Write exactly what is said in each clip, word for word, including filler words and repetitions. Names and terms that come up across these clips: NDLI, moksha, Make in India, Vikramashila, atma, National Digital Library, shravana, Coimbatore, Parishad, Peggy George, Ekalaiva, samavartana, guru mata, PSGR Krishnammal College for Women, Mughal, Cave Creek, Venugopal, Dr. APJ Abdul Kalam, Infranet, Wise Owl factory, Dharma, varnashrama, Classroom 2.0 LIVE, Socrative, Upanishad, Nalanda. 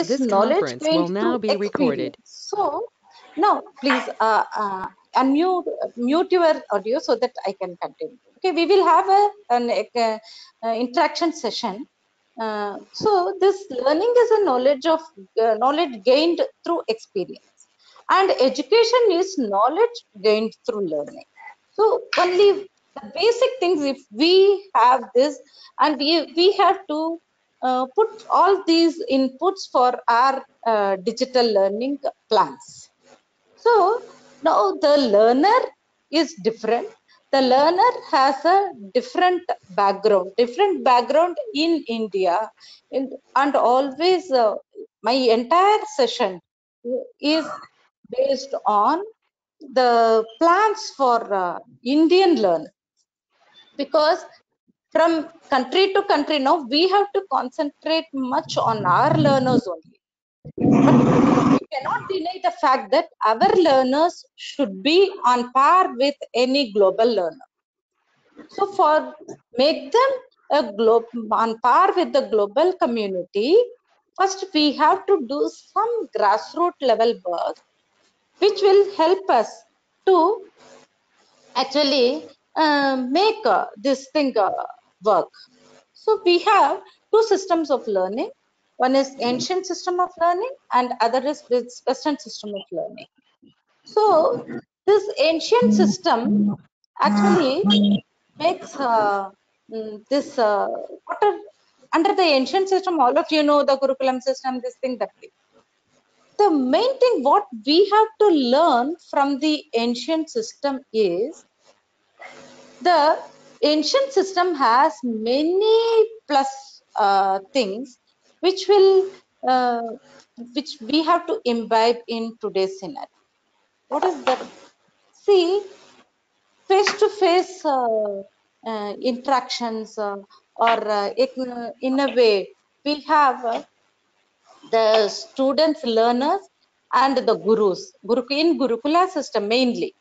This knowledge will now be recorded. So now please uh, uh, unmute mute your audio so that I can continue. Okay, we will have a an a, a interaction session. Uh, so this learning is a knowledge of uh, knowledge gained through experience, and education is knowledge gained through learning. So only the basic things, if we have this, and we we have to uh, put all these inputs for our uh, digital learning plans. So now the learner is different. The learner has a different background, different background in India, in, and always uh, my entire session is based on the plans for uh, Indian learners, because from country to country now we have to concentrate much on our learners only. But we cannot deny the fact that our learners should be on par with any global learner. So for make them a globe on par with the global community, first we have to do some grassroots level work, which will help us to actually uh, make uh, this thing uh, work. So we have two systems of learning. One is ancient system of learning and other is this Western system of learning. So this ancient system actually makes uh, this uh, what are, under the ancient system, all of you know the Gurukulam system, this thing, that thing. The main thing what we have to learn from the ancient system is the ancient system has many plus uh, things which will uh, which we have to imbibe in today's scenario. What is that? See, face to face uh, uh, interactions uh, or uh, in a way we have uh, the students, learners and the gurus, guru in Gurukula system mainly,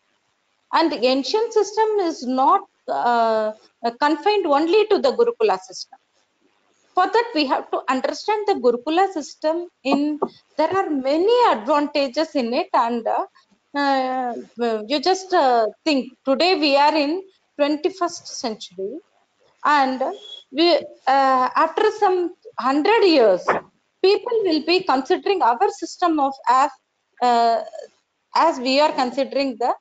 and the ancient system is not uh, confined only to the Gurukula system. For that, we have to understand the Gurukula system. In there are many advantages in it, and uh, uh, you just uh, think today we are in twenty-first century, and we uh, after some hundred years, people will be considering our system of as uh, as we are considering the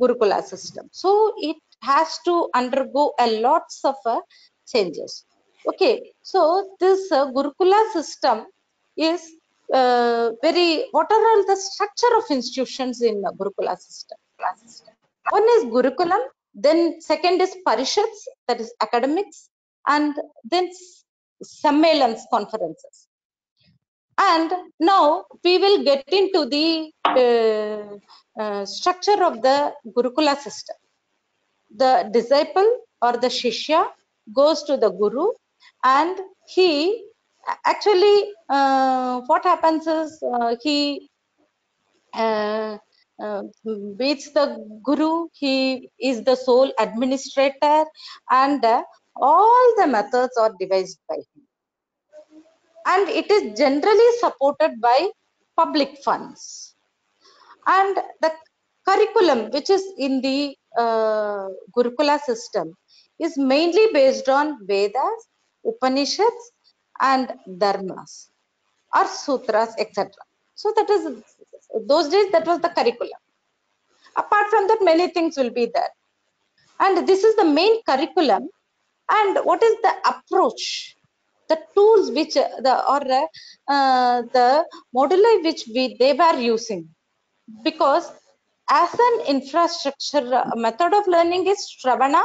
Gurukula system. So it has to undergo a lots of uh, changes. Okay, so this uh, Gurukula system is uh, very. What are all the structure of institutions in uh, Gurukula system? One is Gurukulam, then second is Parishads, that is academics, and then Sammilan's, conferences. And now we will get into the uh, uh, structure of the Gurukula system. The disciple or the shishya goes to the guru. And he actually, uh, what happens is uh, he uh, uh, meets the guru. He is the sole administrator, and uh, all the methods are devised by him. And it is generally supported by public funds. And the curriculum, which is in the uh, Gurukula system, is mainly based on Vedas, Upanishads and Dharmas or Sutras, et cetera. So that is, those days that was the curriculum. Apart from that, many things will be there. And this is the main curriculum. And what is the approach? The tools which the or uh, the moduli which we they were using, because as an infrastructure method of learning is shravana,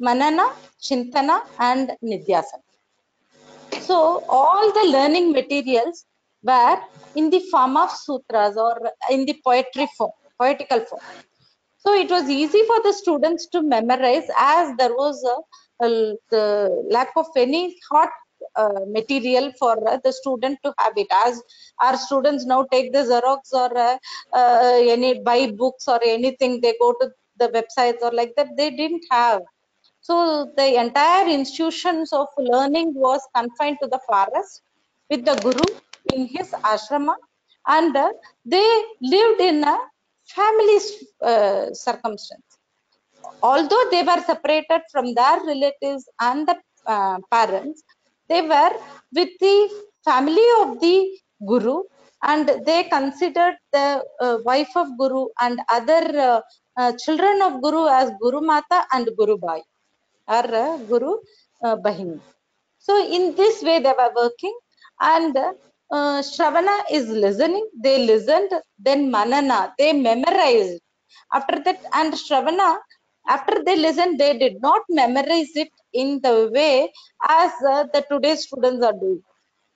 manana, chintana, and nidhyasana. So all the learning materials were in the form of sutras or in the poetry form, poetical form. So it was easy for the students to memorize, as there was a, a, the lack of any hot uh, material for uh, the student to have it. As our students now take the Xerox or uh, uh, any buy books or anything, they go to the websites or like that. They didn't have. So the entire institutions of learning was confined to the forest with the guru in his ashrama, and uh, they lived in a family uh, circumstance. Although they were separated from their relatives and the uh, parents, they were with the family of the Guru, and they considered the uh, wife of Guru and other uh, uh, children of Guru as Guru Mata and Guru Bai, or uh, Guru uh, Bahini. So in this way they were working, and uh, uh, Shravana is listening. They listened, then Manana, they memorized. After that, and Shravana, after they listened, they did not memorize it in the way as uh, the today's students are doing.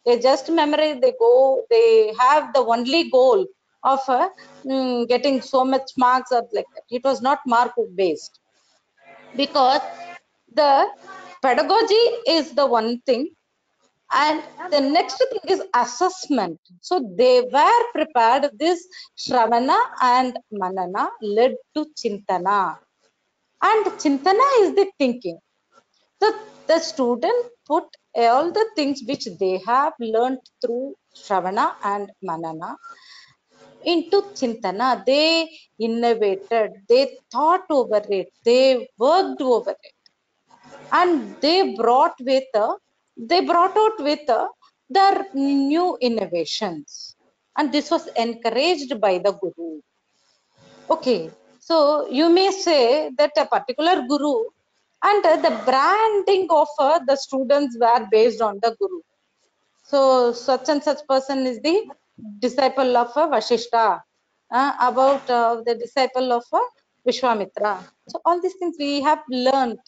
They just memorize, they go, they have the only goal of uh, mm, getting so much marks or like that. It was not mark based, because the pedagogy is the one thing, and the next thing is assessment. So they were prepared. This Shravana and Manana led to Chintana, and Chintana is the thinking. So the student put all the things which they have learned through Shravana and Manana into Chintana. They innovated, they thought over it, they worked over it, and they brought with uh, they brought out with uh, their new innovations, and this was encouraged by the Guru. Okay, so you may say that a particular Guru and uh, the branding of uh, the students were based on the Guru. So such and such person is the disciple of uh, Vasishta, uh, about uh, the disciple of uh, Vishwamitra. So all these things we have learned.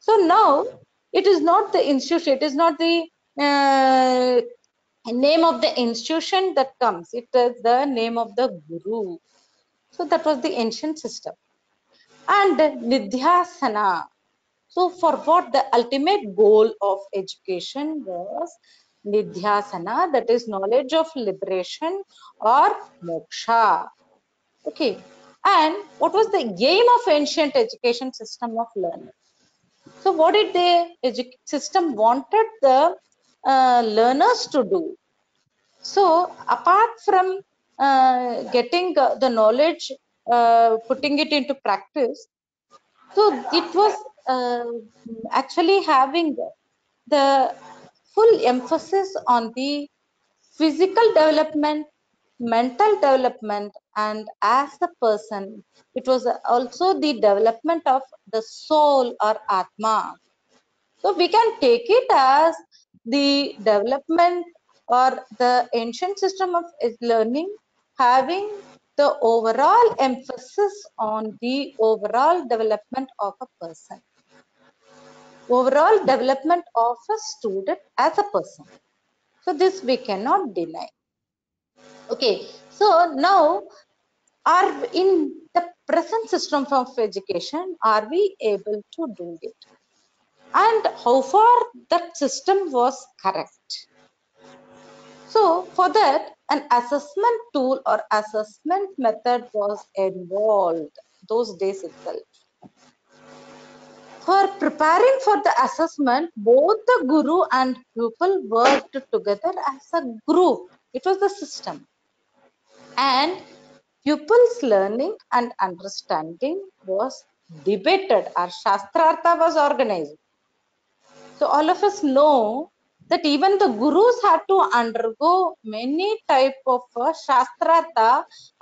So now it is not the institution, it is not the uh, name of the institution that comes, it is the name of the Guru. So that was the ancient system. And uh, Nidhyasana. So for what the ultimate goal of education was Nidhyasana, that is knowledge of liberation or moksha. Okay, and what was the aim of ancient education system of learning? So what did the system wanted the uh, learners to do? So apart from uh, getting uh, the knowledge, uh, putting it into practice, so it was Uh, actually having the full emphasis on the physical development, mental development, and as a person, it was also the development of the soul or atma. So we can take it as the development or the ancient system of learning having the overall emphasis on the overall development of a person. Overall development of a student as a person. So this we cannot deny. Okay, so now are in the present system of education, are we able to do it? And how far that system was correct? So for that, an assessment tool or assessment method was involved those days itself. For preparing for the assessment, both the Guru and pupil worked together as a group. It was the system. And pupil's learning and understanding was debated, or shastrartha was organized. So all of us know that even the Gurus had to undergo many types of shastrartha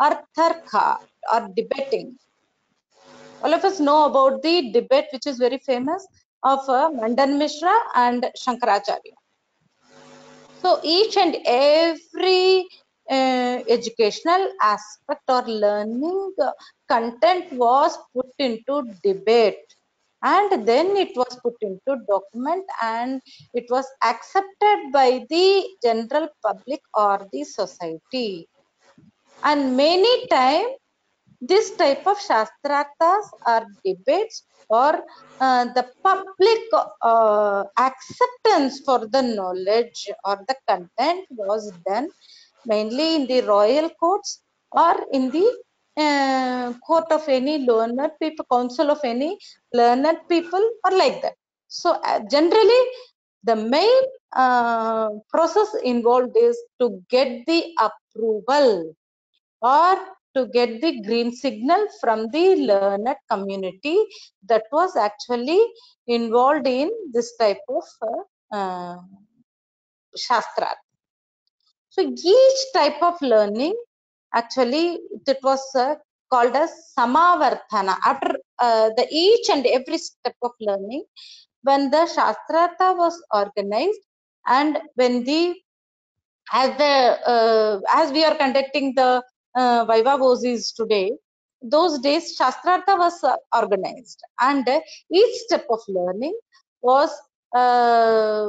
or tharkha or debating. All of us know about the debate which is very famous of uh, Mandan Mishra and Shankaracharya. So each and every uh, educational aspect or learning content was put into debate, and then it was put into document, and it was accepted by the general public or the society. And many times this type of shastrarthas or debates or uh, the public uh, acceptance for the knowledge or the content was done mainly in the royal courts or in the uh, court of any learned people, council of any learned people or like that. So uh, generally The main uh, process involved is to get the approval or to get the green signal from the learned community that was actually involved in this type of uh, uh, shastrartha. So each type of learning, actually it was uh, called as samavartana. After uh, the each and every step of learning, when the shastrartha was organized and when the as the uh, as we are conducting the uh, viva voces today, those days shastrartha was uh, organized, and uh, each step of learning was uh,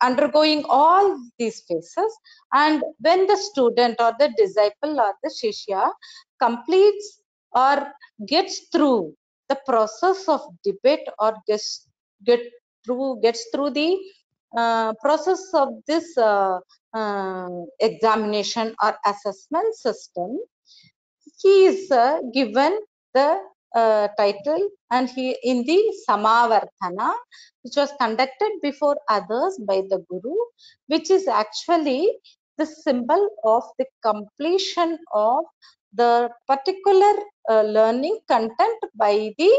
undergoing all these phases, and when the student or the disciple or the shishya completes or gets through the process of debate or gets get through gets through the uh, process of this uh, uh, examination or assessment system, he is uh, given the Uh, title, and he in the samavartana, which was conducted before others by the guru, which is actually the symbol of the completion of the particular uh, learning content by the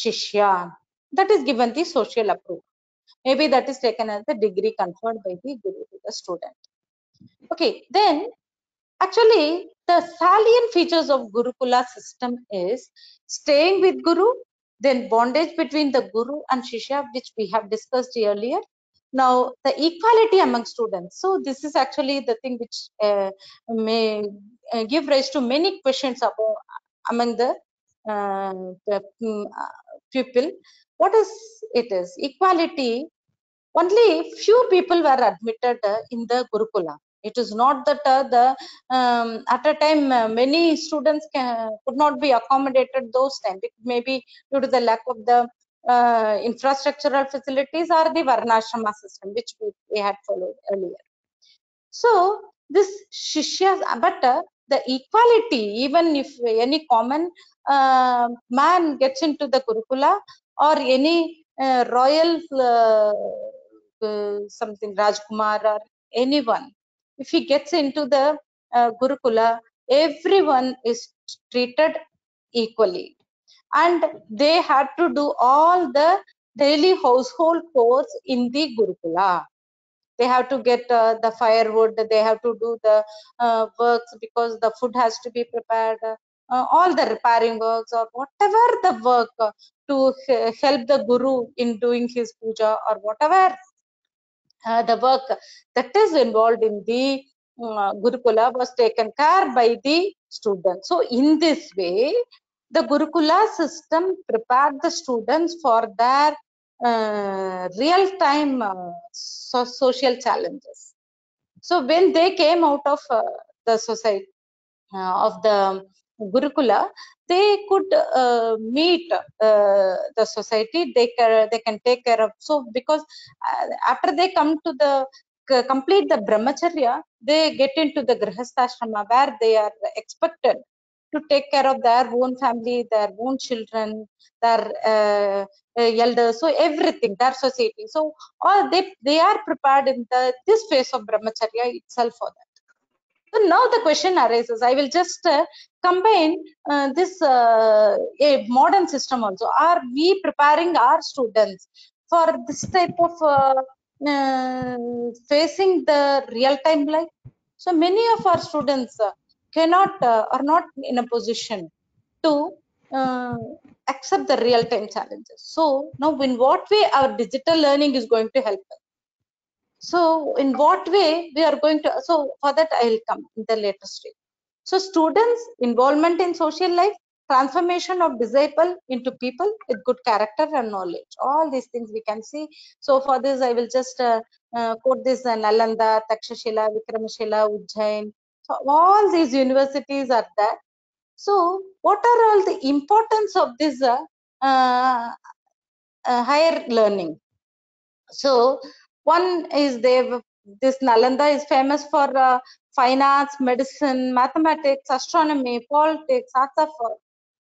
shishya. That is given the social approval. Maybe that is taken as the degree conferred by the guru to the student. Okay, then actually the salient features of Gurukula system is staying with Guru, then bondage between the Guru and Shishya, which we have discussed earlier. Now, the equality among students. So this is actually the thing which uh, may uh, give rise to many questions about, among the, uh, the um, pupil. What is it is? Equality, only few people were admitted uh, in the Gurukula. It is not that uh, the um, at a time uh, many students can, could not be accommodated those times, maybe due to the lack of the uh, infrastructural facilities or the varnashrama system, which we, we had followed earlier. So this shishya, but uh, the equality, even if any common uh, man gets into the Gurukula or any uh, royal uh, uh, something Rajkumar or anyone, if he gets into the uh, Gurukula, everyone is treated equally, and they had to do all the daily household chores in the Gurukula. They have to get uh, the firewood, they have to do the uh, works because the food has to be prepared, uh, all the repairing works or whatever the work uh, to help the Guru in doing his puja or whatever. Uh, the work that is involved in the uh, Gurukula was taken care by the students. So in this way, the Gurukula system prepared the students for their uh, real-time uh, so social challenges. So when they came out of uh, the society uh, of the Gurukula, they could uh, meet uh, the society, they can, they can take care of. So because uh, after they come to the complete the brahmacharya, they get into the grihastha ashrama, where they are expected to take care of their own family, their own children, their uh, elders, so everything, their society. So all they they are prepared in the this phase of brahmacharya itself for that. So now the question arises, I will just uh, combine uh, this uh, a modern system also. Are we preparing our students for this type of uh, uh, facing the real-time life? So many of our students uh, cannot uh, are not in a position to uh, accept the real-time challenges. So now in what way our digital learning is going to help us? So in what way we are going to, so for that I will come in the later stage. So students' involvement in social life, transformation of disciple into people with good character and knowledge. All these things we can see. So for this I will just uh, uh, quote this uh, Nalanda, Takshashila, Vikramashila, Ujjain. So all these universities are there. So what are all the importance of this uh, uh, uh, higher learning? So one is they, this Nalanda is famous for uh, finance, medicine, mathematics, astronomy, politics, arts of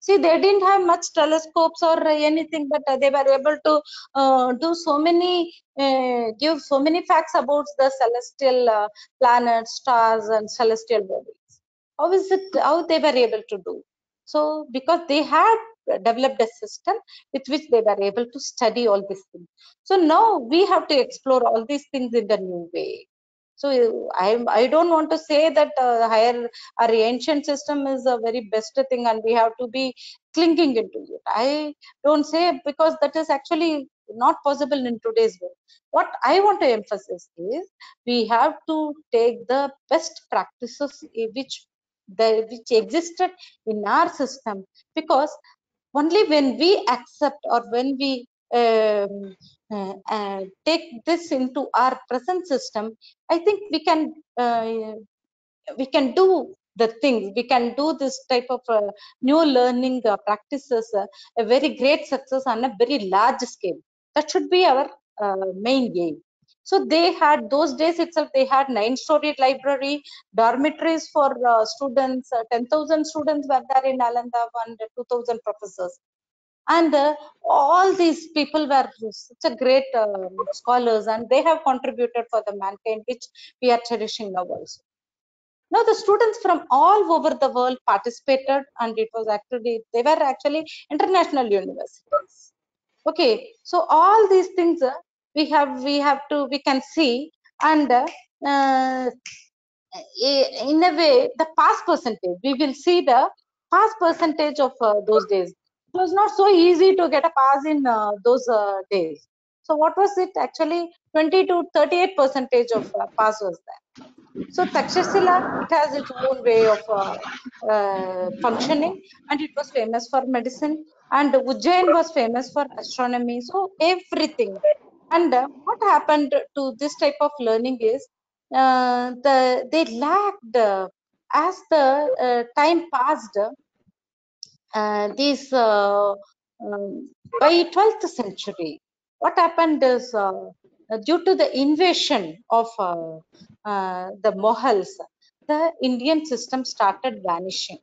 See, they didn't have much telescopes or anything, but they were able to uh, do so many, uh, give so many facts about the celestial uh, planets, stars, and celestial bodies. How is it? How they were able to do? So, because they had developed a system with which they were able to study all these things. So now we have to explore all these things in the new way. So I I don't want to say that uh, higher our ancient system is a very best thing and we have to be clinging into it. I don't say, because that is actually not possible in today's world. What I want to emphasize is we have to take the best practices which the which existed in our system, because only when we accept or when we um, Uh, uh, take this into our present system, I think we can uh, we can do the things, we can do this type of uh, new learning uh, practices uh, a very great success on a very large scale. That should be our uh, main aim. So they had, those days itself, they had nine storied library, dormitories for uh, students, uh, ten thousand students were there in Nalanda, and two thousand professors. And uh, all these people were such a great uh, scholars, and they have contributed for the mankind, which we are cherishing now also. Now the students from all over the world participated, and it was actually, they were actually international universities. Okay, so all these things uh, we have, we have to, we can see, and uh, uh, in a way, the past percentage, we will see the past percentage of uh, those days. It was not so easy to get a pass in uh, those uh, days. So what was it actually? twenty to thirty-eight percentage of uh, pass was there. So Takshashila, it has its own way of uh, uh, functioning, and it was famous for medicine, and Ujjain was famous for astronomy. So everything. And uh, what happened to this type of learning is uh, the they lacked uh, as the uh, time passed. Uh, these uh, um, by twelfth century, what happened is uh, due to the invasion of uh, uh, the Mughals, the Indian system started vanishing.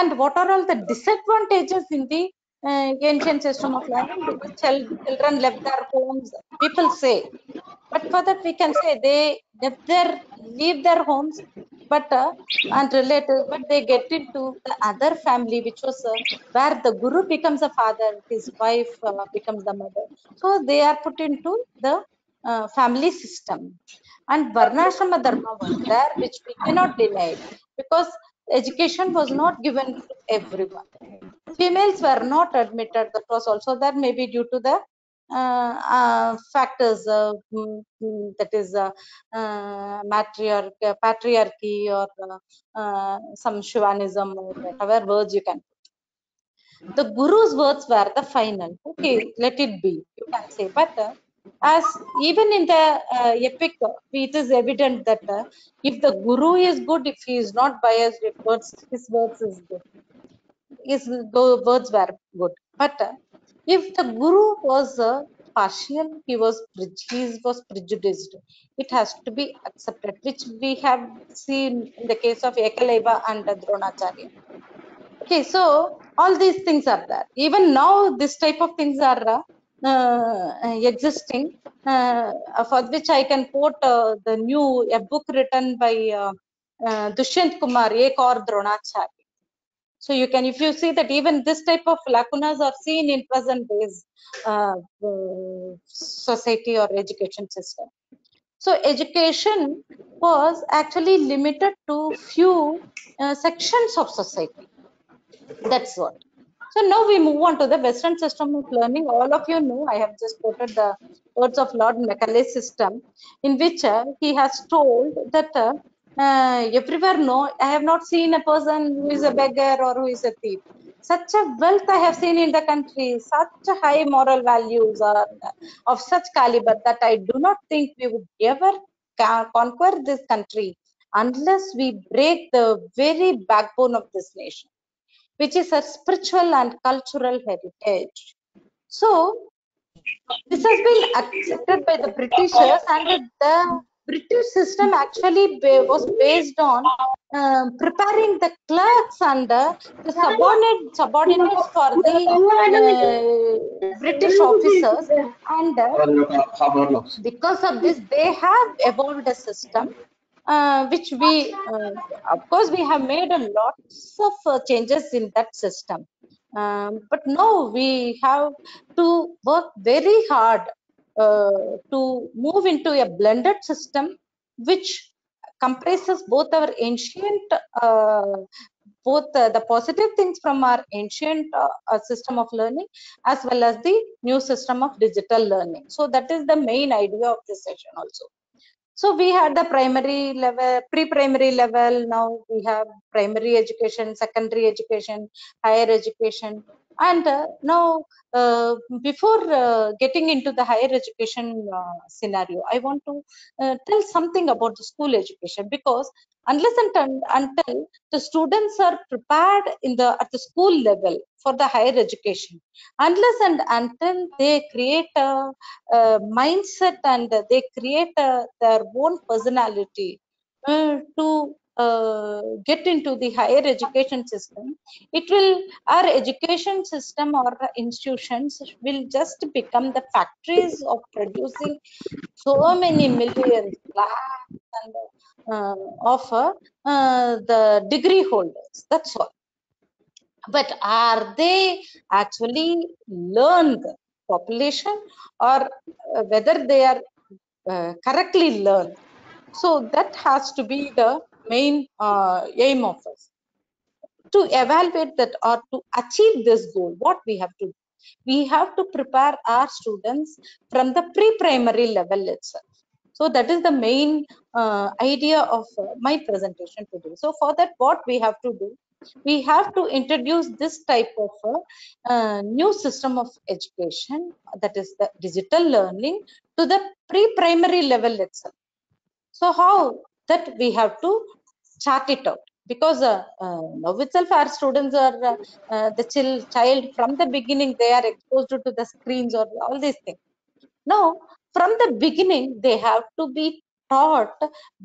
And what are all the disadvantages in the uh, ancient system of learning? Because children left their homes, people say. But for that we can say they left their leave their homes, but uh, and relatives, but they get into the other family, which was uh, where the guru becomes a father, his wife uh, becomes the mother. So they are put into the uh, family system. And varnashrama dharma was there, which we cannot deny, because education was not given to everyone. Females were not admitted. That was also there, maybe due to the Uh, uh, factors uh, that is uh, uh, matriarch, uh, patriarchy or uh, uh, some Shivanism or whatever words you can put. The guru's words were the final. Okay, let it be, you can say. But uh, as even in the uh, epic, it is evident that uh, if the guru is good, if he is not biased, if words, his words is good, his words were good. But uh, if the guru was uh, partial, he was he was prejudiced. It has to be accepted, which we have seen in the case of Ekalaiva and Dronacharya. Okay, so all these things are there. Even now, this type of things are uh, uh, existing. Uh, for which I can quote uh, the new a book written by uh, uh, Dushyant Kumar, Ek Aur Dronacharya. So you can, if you see that even this type of lacunas are seen in present days uh, society or education system. So education was actually limited to few uh, sections of society. That's what. So now we move on to the Western system of learning. All of you know, I have just quoted the words of Lord Macaulay's system, in which uh, he has told that uh, Uh, everywhere, no, I have not seen a person who is a beggar or who is a thief. Such a wealth I have seen in the country, such high moral values are of such caliber that I do not think we would ever conquer this country unless we break the very backbone of this nation, which is our spiritual and cultural heritage. So this has been accepted by the Britishers, and the British system actually was based on uh, preparing the clerks and uh, the subordinate subordinates for the uh, British officers, and uh, because of this they have evolved a system uh, which we uh, of course we have made a lots of uh, changes in that system, um, but now we have to work very hard Uh, to move into a blended system which comprises both our ancient uh, both uh, the positive things from our ancient uh, system of learning as well as the new system of digital learning. So that is the main idea of this session also. So we had the primary level, pre-primary level, now we have primary education, secondary education, higher education. And uh, now, uh, before uh, getting into the higher education uh, scenario, I want to uh, tell something about the school education, because unless and until the students are prepared in the at the school level for the higher education, unless and until they create a, a mindset and they create a, their own personality uh, to Uh, get into the higher education system, it will our education system or institutions will just become the factories of producing so many millions and, uh, of uh, uh, the degree holders. That's all. But are they actually learned population, or uh, whether they are uh, correctly learned? So that has to be the main uh, aim of us. To evaluate that or to achieve this goal, what we have to do? We have to prepare our students from the pre-primary level itself. So that is the main uh, idea of uh, my presentation today. So for that, what we have to do? We have to introduce this type of a uh, new system of education, that is the digital learning, to the pre-primary level itself. So how? That we have to chart it out, because uh, uh, now itself our students are uh, uh, the chill child from the beginning they are exposed to the screens or all these things. Now from the beginning they have to be taught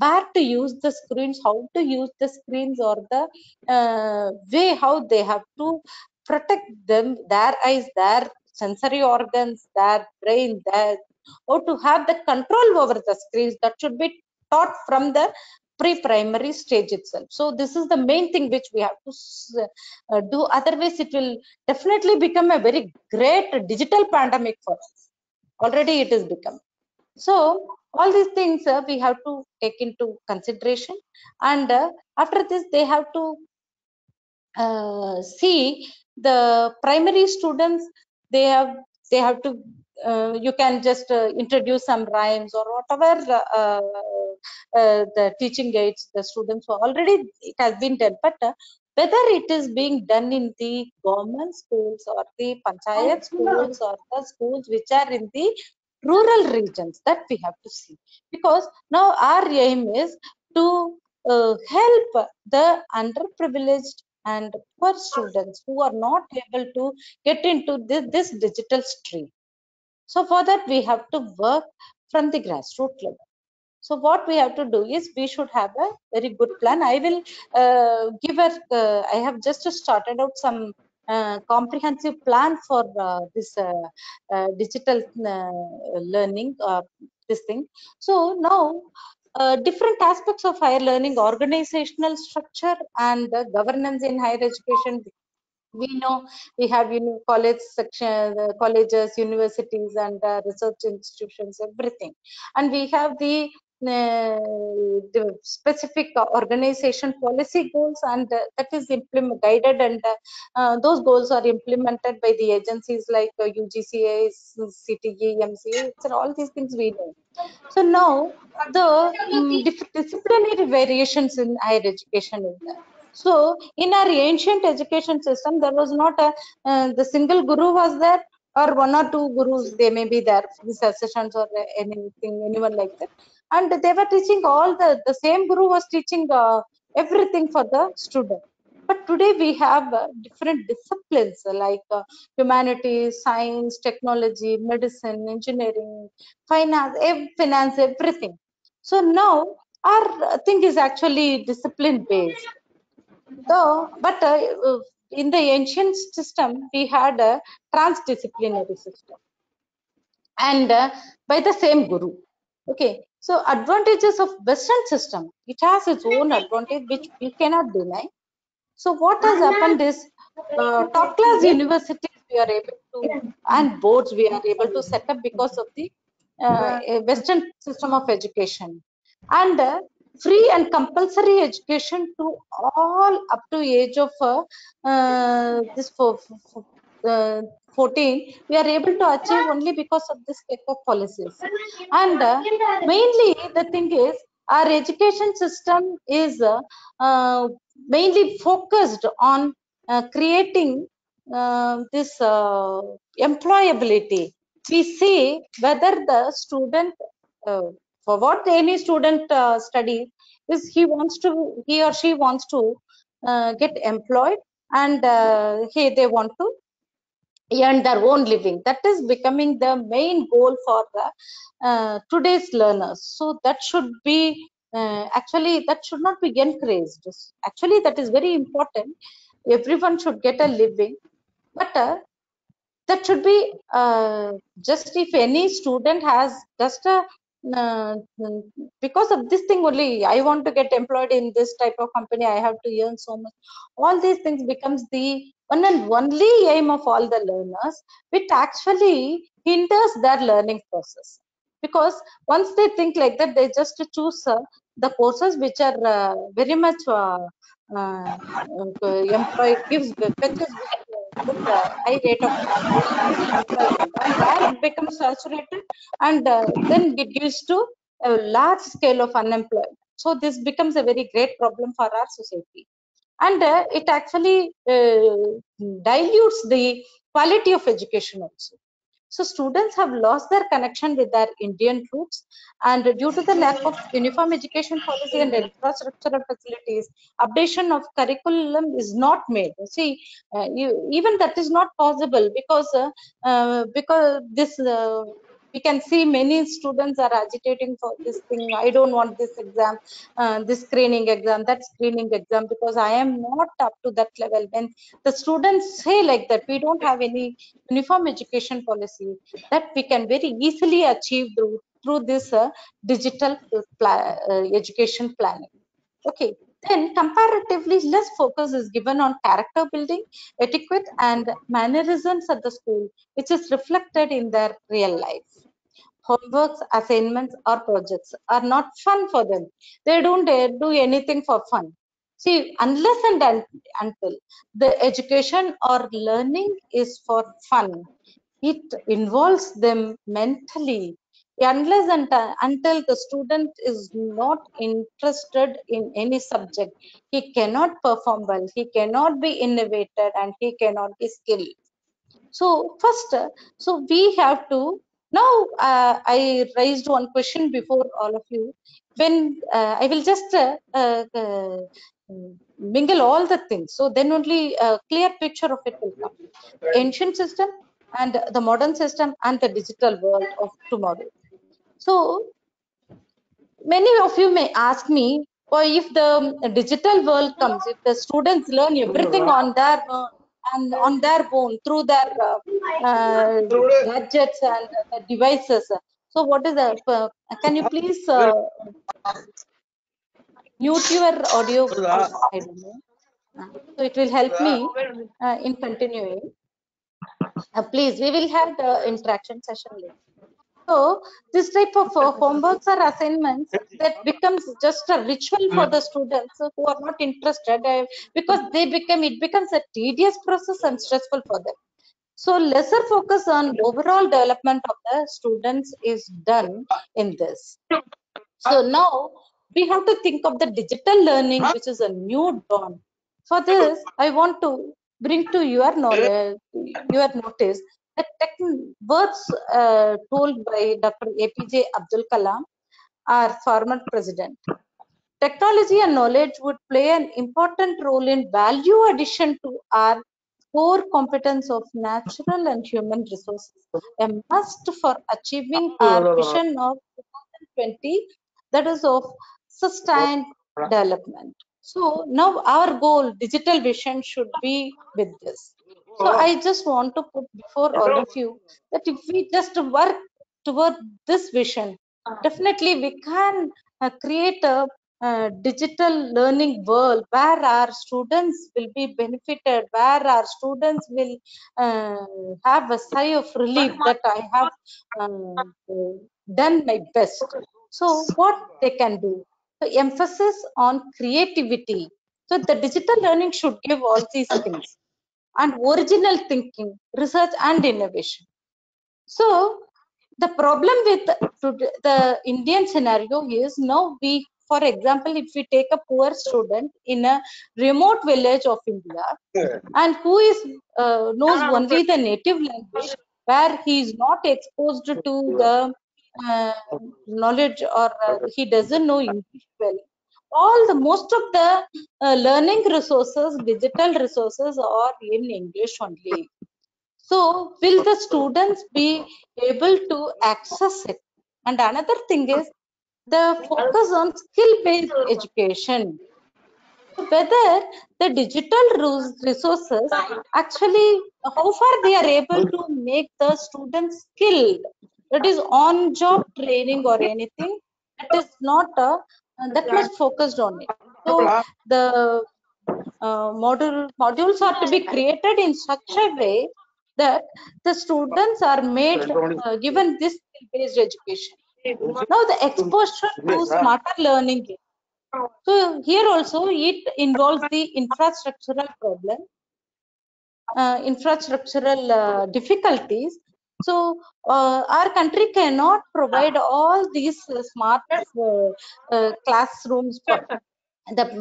where to use the screens, how to use the screens, or the uh, way how they have to protect them, their eyes, their sensory organs, their brain, their how to have the control over the screens. That should be taught from the pre-primary stage itself. So this is the main thing which we have to uh, do. Otherwise, it will definitely become a very great digital pandemic for us. Already it is become. So all these things uh, we have to take into consideration. And uh, after this, they have to uh, see the primary students. They have they have to. Uh, you can just uh, introduce some rhymes or whatever uh, uh, uh, the teaching aids the students were already it has been done, but uh, whether it is being done in the government schools or the panchayat schools or the schools which are in the rural regions, that we have to see, because now our aim is to uh, help the underprivileged and poor students who are not able to get into this, this digital stream. So for that we have to work from the grassroots level. So what we have to do is we should have a very good plan. I will uh, give a uh, I have just started out some uh, comprehensive plan for uh, this uh, uh, digital uh, learning or uh, this thing. So now uh, different aspects of higher learning, organizational structure and uh, governance in higher education. We know we have you know, college section, uh, colleges, universities, and uh, research institutions, everything. And we have the, uh, the specific organization policy goals, and uh, that is implement guided, and uh, uh, those goals are implemented by the agencies like uh, U G C A, C T E, M C A, and all these things we know. So now the um, disciplinary variations in higher education is there. So in our ancient education system, there was not a uh, the single guru was there, or one or two gurus, they may be there, sessions or anything, anyone like that. And they were teaching all the, the same guru was teaching uh, everything for the student. But today we have uh, different disciplines like uh, humanities, science, technology, medicine, engineering, finance, finance, everything. So now our thing is actually discipline based. So, but uh, in the ancient system, we had a transdisciplinary system, and uh, by the same guru. Okay. So advantages of Western system, it has its own advantage which we cannot deny. So what has happened is uh, top class universities we are able to, and boards we are able to set up because of the uh, Western system of education, and uh, free and compulsory education to all up to age of uh, uh, this for, for, uh, fourteen we are able to achieve only because of this type of policies. And uh, mainly the thing is our education system is uh, uh, mainly focused on uh, creating uh, this uh, employability. We see whether the student uh, for what any student uh, studies is he wants to he or she wants to uh, get employed, and uh, he they want to earn their own living. That is becoming the main goal for the uh, today's learners. So that should be uh, actually that should not be encouraged. Actually, that is very important. Everyone should get a living, but uh, that should be uh, just if any student has just a uh, because of this thing only I want to get employed in this type of company, I have to earn so much. All these things becomes the one and only aim of all the learners, which actually hinders their learning process, because once they think like that, they just choose uh, the courses which are uh, very much uh, uh, employed gives fetches with uh, high rate of that becomes saturated, and uh, then it gives to a large scale of unemployment. So this becomes a very great problem for our society. And uh, it actually uh, dilutes the quality of education also. So students have lost their connection with their Indian roots, and due to the lack of uniform education policy and infrastructural facilities, updation of curriculum is not made. See, uh, you, even that is not possible because uh, uh, because this. Uh, We can see many students are agitating for this thing. I don't want this exam, uh, this screening exam, that screening exam, because I am not up to that level. When the students say like that, we don't have any uniform education policy that we can very easily achieve through, through this uh, digital pla- uh, education planning. Okay. Then comparatively less focus is given on character building, etiquette and mannerisms at the school, which is reflected in their real life. Homeworks, assignments or projects are not fun for them. They don't do anything for fun. See, unless and until the education or learning is for fun, it involves them mentally. Unless and until the student is not interested in any subject, he cannot perform well, he cannot be innovated, and he cannot be skilled. So first, so we have to, now uh, I raised one question before all of you. When uh, I will just uh, uh, uh, mingle all the things, so then only a clear picture of it will come. Ancient system and the modern system and the digital world of tomorrow. So many of you may ask me, or well, if the digital world comes, if the students learn everything on their own, and on their own through their uh, uh, gadgets and uh, devices, so what is the? Uh, can you please uh, mute your audio? I don't know. So it will help me uh, in continuing. Uh, please, we will have the interaction session later. So this type of uh, homeworks or assignments that becomes just a ritual for the students who are not interested, uh, because they become it becomes a tedious process and stressful for them. So lesser focus on overall development of the students is done in this. So now we have to think of the digital learning, which is a new dawn. For this, I want to bring to your knowledge, your notice, the words uh, told by Doctor A P J Abdul Kalam, our former president. Technology and knowledge would play an important role in value addition to our core competence of natural and human resources, a must for achieving our vision of twenty twenty, that is of sustained development. So now our goal, digital vision, should be with this. So I just want to put before all of you that if we just work toward this vision, definitely we can uh, create a uh, digital learning world where our students will be benefited, where our students will uh, have a sigh of relief that I have um, done my best. So what they can do? So emphasis on creativity. So the digital learning should give all these things, and original thinking, research and innovation. So the problem with the Indian scenario is now we, for example, if we take a poor student in a remote village of India and who is uh, knows only the native language, where he is not exposed to the uh, knowledge or uh, he doesn't know English well, all the most of the uh, learning resources, digital resources are in English only. So will the students be able to access it? And another thing is the focus on skill-based education. Whether the digital resources actually, how far they are able to make the students skilled, that is on-job training or anything, that is not a, that much focused on it. So the uh, module, modules are to be created in such a way that the students are made uh, given this skill-based education. Now the exposure to smarter learning. So here also it involves the infrastructural problem, uh, infrastructural uh, difficulties. So uh, our country cannot provide all these uh, smart uh, uh, classrooms for the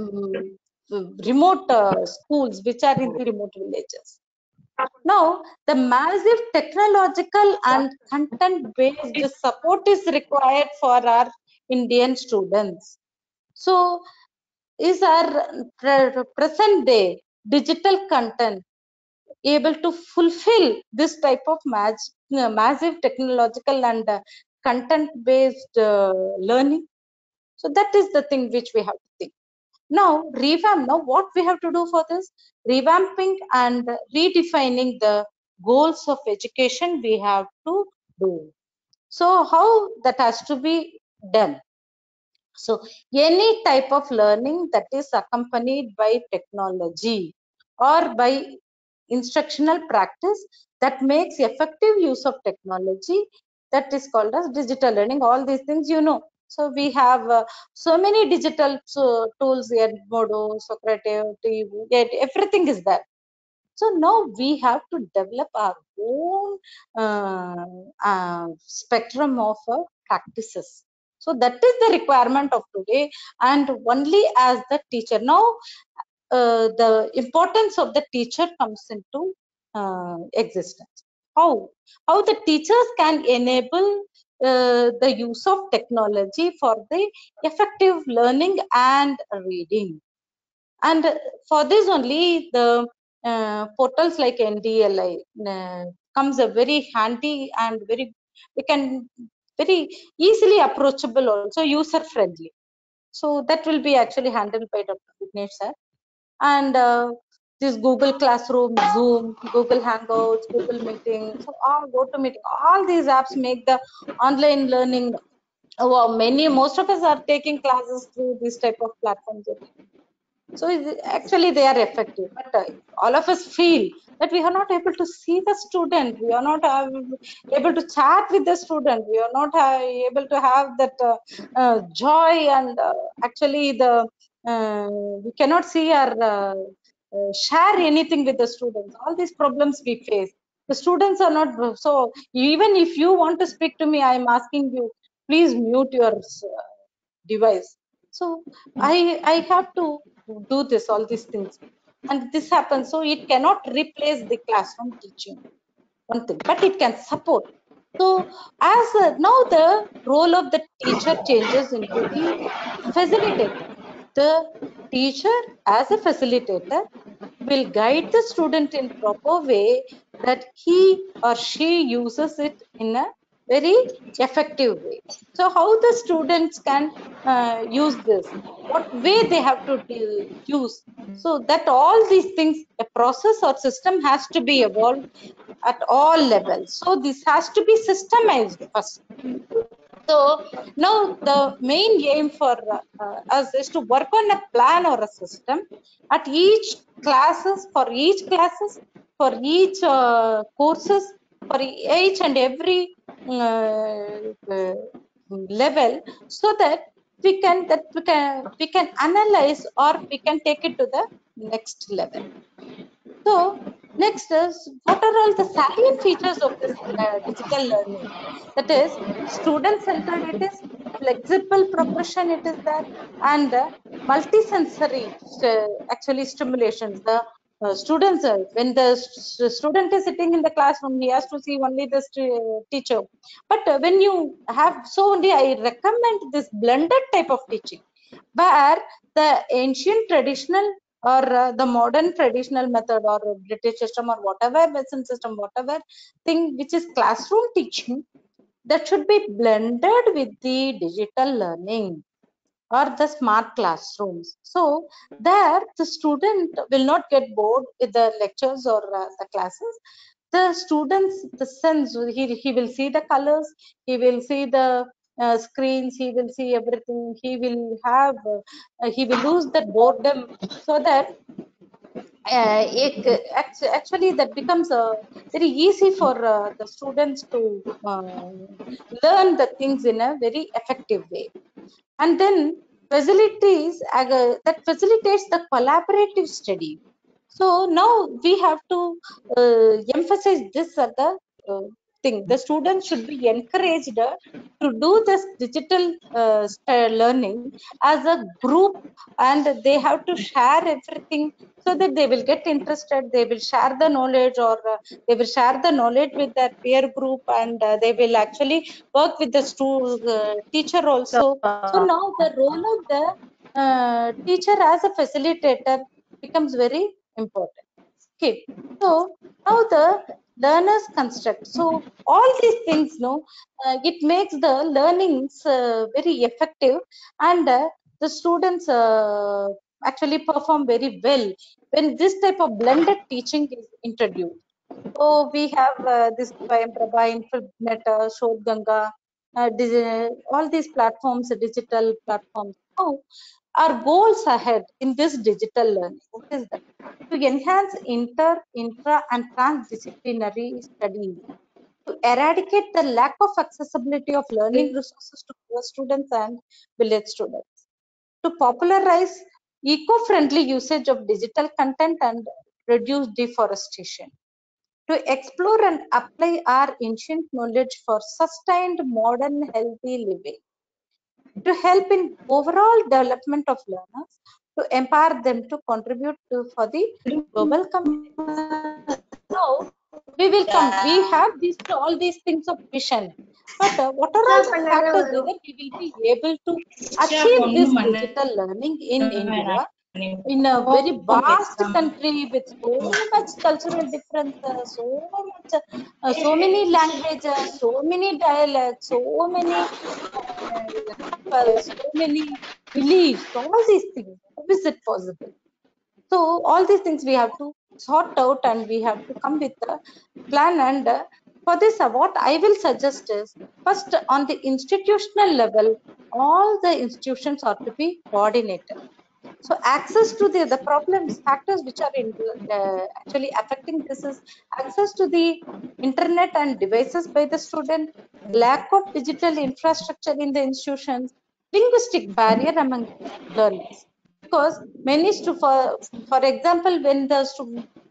um, remote uh, schools which are in the remote villages. Now, the massive technological and content-based support is required for our Indian students. So, is our present-day digital content able to fulfill this type of mass, massive technological and content-based uh, learning? So, that is the thing which we have to think. Now, revamp. Now, what we have to do for this? Revamping and redefining the goals of education we have to do. So, how that has to be done? So, any type of learning that is accompanied by technology or by instructional practice that makes effective use of technology, that is called as digital learning. All these things you know. So we have uh, so many digital so, tools here, Moodle, Socrative, T V, everything is there. So now we have to develop our own uh, uh, spectrum of uh, practices. So that is the requirement of today, and only as the teacher. Now uh, the importance of the teacher comes into uh, existence. How? How the teachers can enable Uh, the use of technology for the effective learning and reading, and for this only the uh, portals like N D L I uh, comes a very handy and very we can very easily approachable, also user friendly. So that will be actually handled by Doctor Vignesh sir, and uh, this Google Classroom, Zoom, Google Hangouts, Google Meetings, so all GoToMeeting, all these apps make the online learning. Wow, many, most of us are taking classes through this type of platforms. So actually they are effective, but uh, all of us feel that we are not able to see the student, we are not uh, able to chat with the student, we are not uh, able to have that uh, uh, joy, and uh, actually the uh, we cannot see our uh, Uh, share anything with the students. All these problems we face. The students are not, so even if you want to speak to me, I am asking you, please mute your uh, device. So I, I have to do this, all these things. And this happens, so it cannot replace the classroom teaching, one thing, but it can support. So as uh, now the role of the teacher changes into the facilitator. The teacher as a facilitator will guide the student in proper way that he or she uses it in a very effective way. So how the students can uh, use this, what way they have to do, use, so that all these things, a process or system has to be evolved at all levels. So this has to be systemized first. So now the main aim for uh, us is to work on a plan or a system at each classes, for each classes, for each uh, courses, for each and every uh, uh, level, so that we can that we can we can analyze or we can take it to the next level. So next is, what are all the salient features of this uh, digital learning? That is, student-centered it is, flexible progression it is there, and the multi-sensory uh, actually stimulation. The uh, students, uh, when the st student is sitting in the classroom, he has to see only the teacher. But uh, when you have, so only I recommend this blended type of teaching, where the ancient traditional or uh, the modern traditional method or British system or whatever Western system, whatever thing which is classroom teaching, that should be blended with the digital learning or the smart classrooms. So there the student will not get bored with the lectures or uh, the classes. The students, the sense, he, he will see the colors, he will see the Uh, screens, he will see everything, he will have uh, he will lose that boredom, so that uh, it actually that becomes uh, very easy for uh, the students to uh, learn the things in a very effective way. And then facilities uh, that facilitates the collaborative study. So now we have to uh, emphasize this at the uh, thing. The students should be encouraged uh, to do this digital uh, learning as a group, and they have to share everything so that they will get interested. They will share the knowledge, or uh, they will share the knowledge with their peer group, and uh, they will actually work with the student, uh, teacher also. So now the role of the uh, teacher as a facilitator becomes very important. Okay, so now the learners construct. So all these things, no, uh, it makes the learnings uh, very effective, and uh, the students uh, actually perform very well when this type of blended teaching is introduced. So we have uh, this by Infranet, Shod Ganga, uh, all these platforms, digital platforms. So our goals ahead in this digital learning, what is that? To enhance inter, intra, and transdisciplinary studies, to eradicate the lack of accessibility of learning resources to poor students and village students, to popularize eco-friendly usage of digital content and reduce deforestation, to explore and apply our ancient knowledge for sustained modern healthy living, to help in overall development of learners, to empower them to contribute to for the global community. So we will come. We have these all these things of vision. But uh, what are all the factors that we will be able to achieve this digital learning in India, in a very vast country with so much cultural difference, uh, so much, uh, so many languages, so many dialects, so many, uh, so many beliefs, all these things? How is it possible? So all these things we have to sort out, and we have to come with a plan. And uh, for this, uh, what I will suggest is, first on the institutional level, all the institutions ought to be coordinated. So access to the, the problems, factors which are in, uh, actually affecting this is access to the internet and devices by the student, lack of digital infrastructure in the institutions, linguistic barrier among learners. Because many, for, for example, when the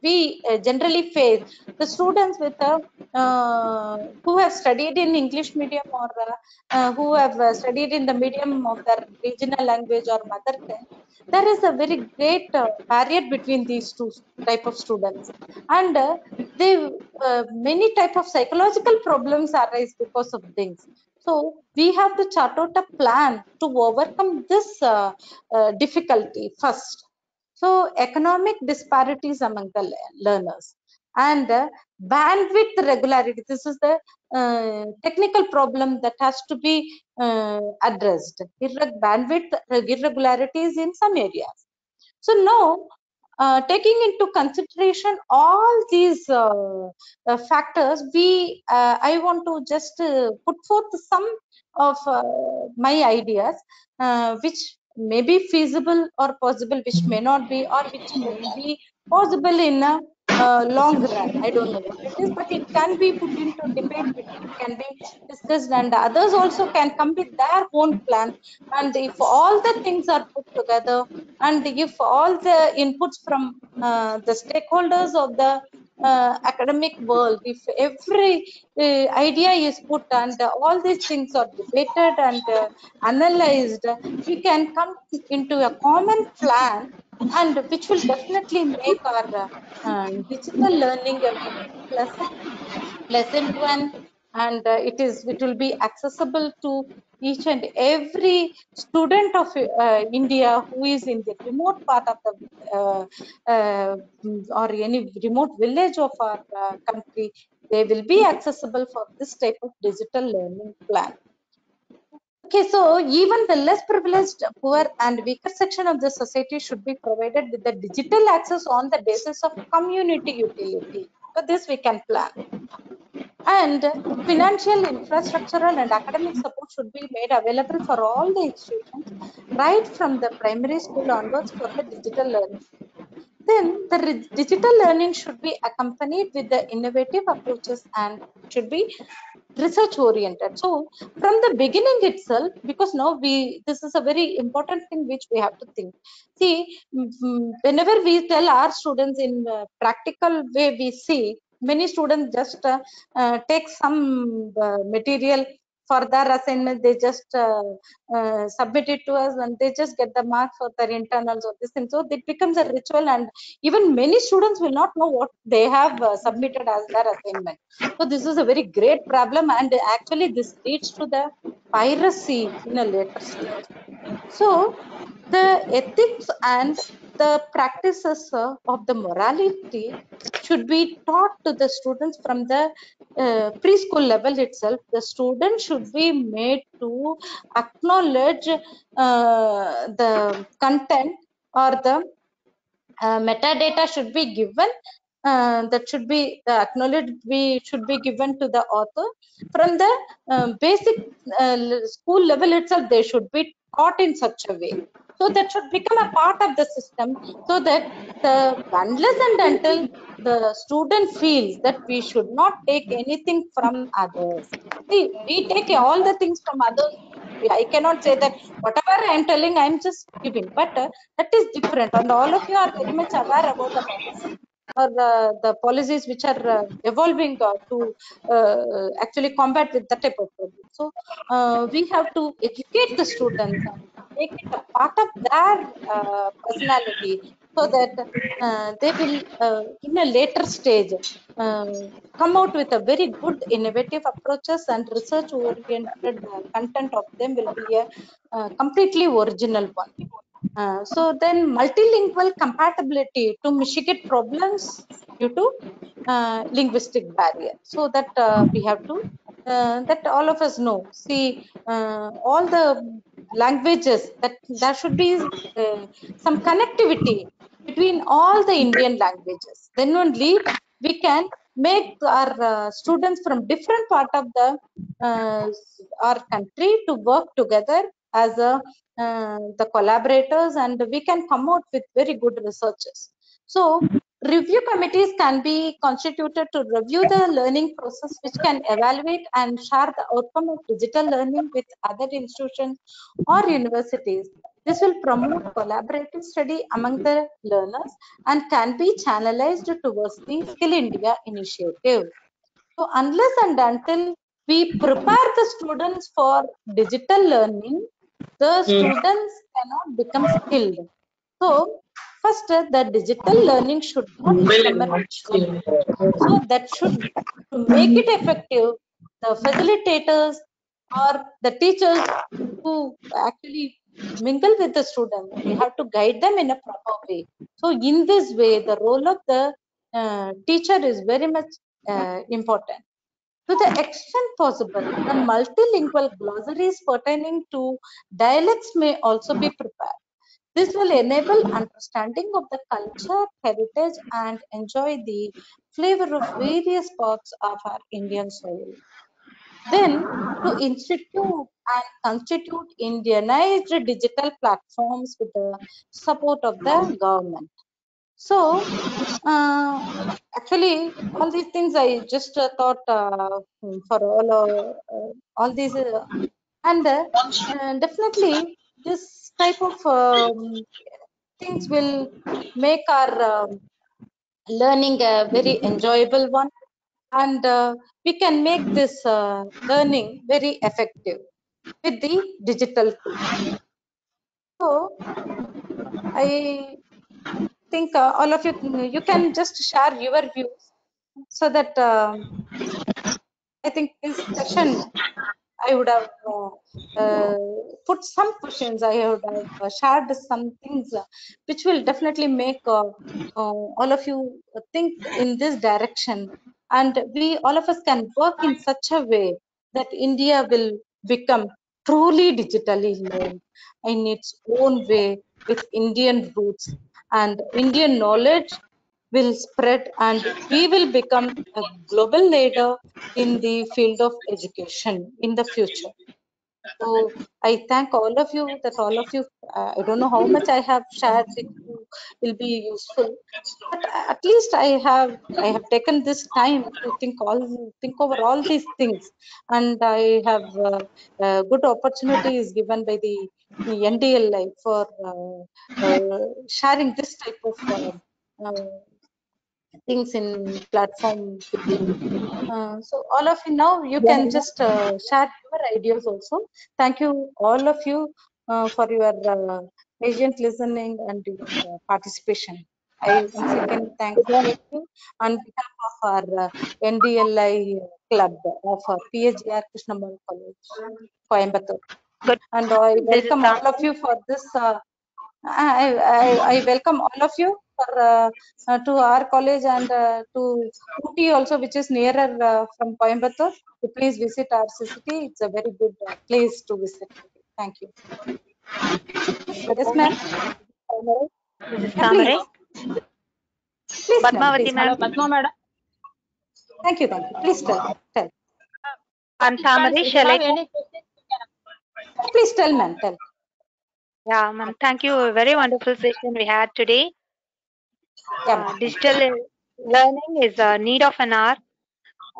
we uh, generally face the students with a, uh, who have studied in English medium, or uh, uh, who have uh, studied in the medium of their regional language or mother tongue, there is a very great uh, barrier between these two type of students, and uh, they uh, many type of psychological problems arise because of things. So we have to chart out a plan to overcome this uh, uh, difficulty first. So economic disparities among the learners. and uh, bandwidth regularity. This is the uh, technical problem that has to be uh, addressed. Irre- bandwidth irregularities in some areas. So now, uh, taking into consideration all these uh, uh, factors, we uh, I want to just uh, put forth some of uh, my ideas, uh, which may be feasible or possible, which may not be, or which may be possible in a uh, long run. I don't know what it is, but it can be put into debate, it can be discussed, and others also can come with their own plan. And if all the things are put together, and if all the inputs from uh, the stakeholders of the uh, academic world, if every uh, idea is put and uh, all these things are debated and uh, analyzed, we can come into a common plan, and which will definitely make our uh, digital learning a pleasant, pleasant one, and uh, it is it will be accessible to each and every student of uh, India who is in the remote part of the uh, uh, or any remote village of our uh, country. They will be accessible for this type of digital learning plan. Okay, so even the less privileged, poor, and weaker section of the society should be provided with the digital access on the basis of community utility. So this we can plan. And financial, infrastructural, and academic support should be made available for all the institutions, right from the primary school onwards, for the digital learning. Then the digital learning should be accompanied with the innovative approaches and should be research oriented. So from the beginning itself, because now we, this is a very important thing which we have to think. See, whenever we tell our students in a practical way, we see many students just uh, uh, take some uh, material for their assignment, they just uh, uh, submit it to us and they just get the mark for their internals or this thing. So it becomes a ritual, and even many students will not know what they have uh, submitted as their assignment. So this is a very great problem, and actually this leads to the piracy in a later stage. So the ethics and the practices uh, of the morality should be taught to the students from the uh, preschool level itself. The student should be made to acknowledge uh, the content, or the uh, metadata should be given. Uh, that should be the acknowledged we should be given to the author from the uh, basic uh, school level itself. They should be taught in such a way, so that should become a part of the system, so that the unless and until the student feels that we should not take anything from others. See, we take all the things from others. I cannot say that whatever I am telling, I am just giving, but uh, that is different, and all of you are very much aware about the policy, or the, the policies which are uh, evolving uh, to uh, actually combat with that type of problem. So uh, we have to educate the students and make it a part of their uh, personality, so that uh, they will, uh, in a later stage, um, come out with a very good innovative approaches, and research-oriented content of them will be a uh, completely original one. Uh, so then multilingual compatibility to mitigate problems due to uh, linguistic barrier. So that uh, we have to, uh, that all of us know. See, uh, all the languages, that there should be uh, some connectivity between all the Indian languages. Then only we can make our uh, students from different part of the uh, our country to work together as a Uh, the collaborators, and we can come out with very good researches. So review committees can be constituted to review the learning process, which can evaluate and share the outcome of digital learning with other institutions or universities. This will promote collaborative study among the learners and can be channelized towards the Skill India initiative. So unless and until we prepare the students for digital learning, the students cannot become skilled. So first, uh, the digital learning should not become skilled. So that should, to make it effective, the facilitators or the teachers who actually mingle with the students, we have to guide them in a proper way. So in this way, the role of the uh, teacher is very much uh, important. To the extent possible, the multilingual glossaries pertaining to dialects may also be prepared. This will enable understanding of the culture, heritage, and enjoy the flavor of various parts of our Indian soil. Then, to institute and constitute Indianized digital platforms with the support of the government. So, uh, actually, all these things I just uh, thought uh, for all uh, uh, all these, uh, and uh, uh, definitely this type of um, things will make our uh, learning a very enjoyable one, and uh, we can make this uh, learning very effective with the digital tools. So, I think uh, all of you, you can just share your views so that uh, I think this session I would have uh, uh, put some questions, I would have uh, shared some things uh, which will definitely make uh, uh, all of you think in this direction, and we all of us can work in such a way that India will become truly digitally learned in its own way with Indian roots, and Indian knowledge will spread, and we will become a global leader in the field of education in the future. So I thank all of you, that all of you, uh, I don't know how much I have shared with you will be useful, but at least I have I have taken this time to think all think over all these things, and I have uh, uh, good opportunities given by the, the N D L I for uh, uh, sharing this type of uh, uh, things in platform. Uh, so all of you now, you can just uh, share your ideas also. Thank you all of you uh, for your uh, patient listening and your uh, participation. I once again thank all of you on behalf of our uh, N D L I club of uh, P H G R Krishnamal College, Coimbatore. And I welcome all of you for this. Uh, I, I, I welcome all of you for uh, uh, to our college and uh, to Uti also, which is nearer uh, from Coimbatore. So please visit our city. It's a very good uh, place to visit. Thank you. That is, ma'am. Padmavati ma'am. Padma madam. Thank you, thank you. Please tell. tell. I'm Samari. Shall I? Please tell, ma'am. Tell. Yeah, ma'am. Thank you. A very wonderful session we had today. Uh, digital learning is a need of an hour.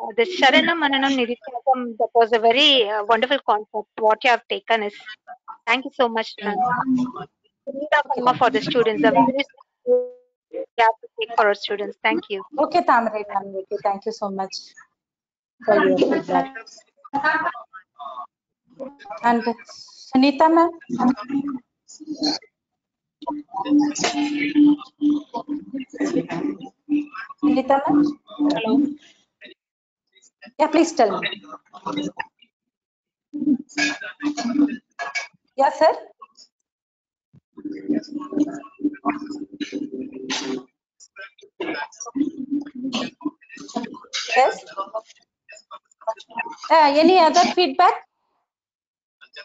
Uh, the Sharanam, Mananam, Nidhyasana, that was a very uh, wonderful concept. What you have taken is, thank you so much, ma'am. The need of an hour for the students. The we have to take for our students. Thank you. Okay, Tamarai ma'am. Okay, thank you so much for your feedback. And Anita ma'am. Anita ma'am? Hello. Yeah, please tell me. Yeah, sir. Yes. Uh, any other feedback?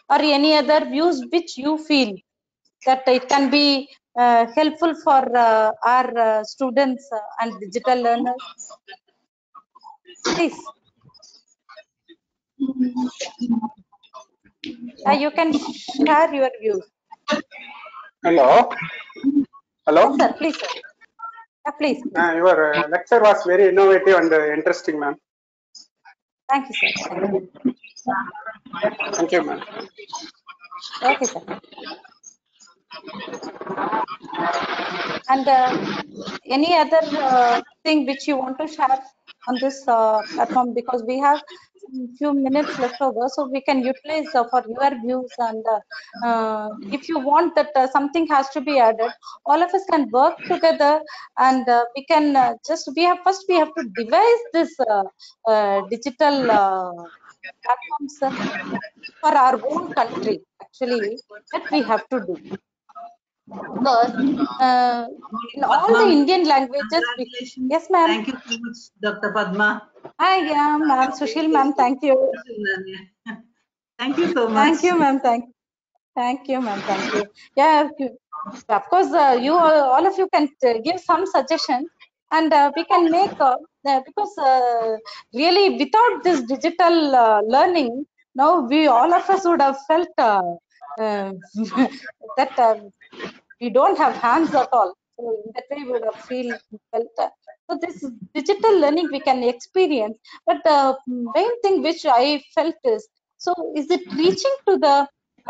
Or any other views which you feel that it can be uh, helpful for uh, our uh, students uh, and digital learners? Please. Uh, you can share your views. Hello. Hello. Yes, sir, please. Sir. Uh, please. Uh, your uh, lecture was very innovative and uh, interesting, ma'am. Thank you, sir. Thank you, ma'am. Okay, sir. And uh, any other uh, thing which you want to share on this uh, platform, because we have few minutes left over, so we can utilize uh, for your views, and uh, uh, if you want that uh, something has to be added, all of us can work together, and uh, we can uh, just we have first we have to devise this uh, uh, digital uh, platforms uh, for our own country, actually, that we have to do. Because uh, in all Padma, the Indian languages, yes, ma'am. Thank you so much, Doctor Padma. Hi, yeah, ma'am. Sushil, ma'am. Thank you. Thank you so much. Thank you, ma'am. Thank you. Thank you, ma'am. Thank you. Yeah, of course. Uh, you all of you can give some suggestions, and uh, we can make uh, because uh, really without this digital uh, learning, now we all of us would have felt uh, uh, that. Uh, We don't have hands at all, so in that way we would have feel felt. So this digital learning we can experience, but the main thing which I felt is, so is it reaching to the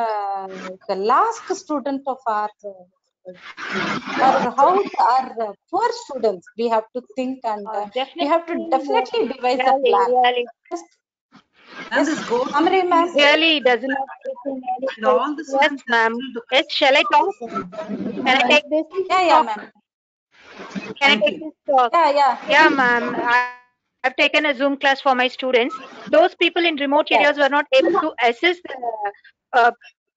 uh, the last student of our, uh, or how our poor students? We have to think and uh, we have to definitely devise a plan. And this goes Amri, really doesn't all this. Yes, ma'am. Yes, shall I talk? Can I take this? Yeah, yeah, ma'am. Can Thank I take you. this talk? Yeah, yeah. Yeah, ma'am. I've taken a Zoom class for my students. Those people in remote yeah. areas were not able to assess the, uh,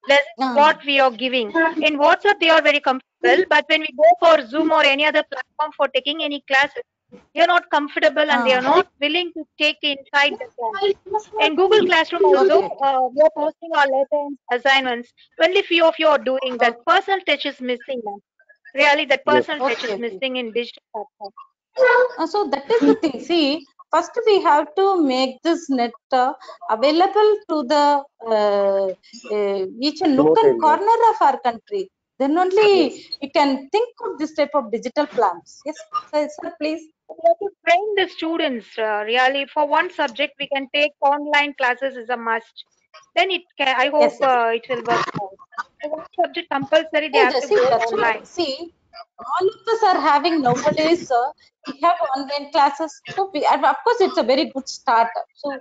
the, no. what we are giving. In WhatsApp, they are very comfortable, but when we go for Zoom or any other platform for taking any classes, they are not comfortable and they are not willing to take inside the class. In Google Classroom also, uh, we are posting our lessons, assignments. Only few of you are doing that. Personal touch is missing, ma'am. Really, that personal yes. touch okay. is missing in digital platform. So that is the thing. See, first we have to make this net uh, available to the uh, uh, each and nook and corner of our country. Then only you can think of this type of digital plans. Yes, sir, sir please. We have to train the students uh, really. For one subject, we can take online classes is a must. Then it can. I hope yes, yes. Uh, it will work out. For one subject compulsory, they yes, have to see, go online. See, all of us are having nowadays. Uh, we have online classes. So we, and of course, it's a very good start. So,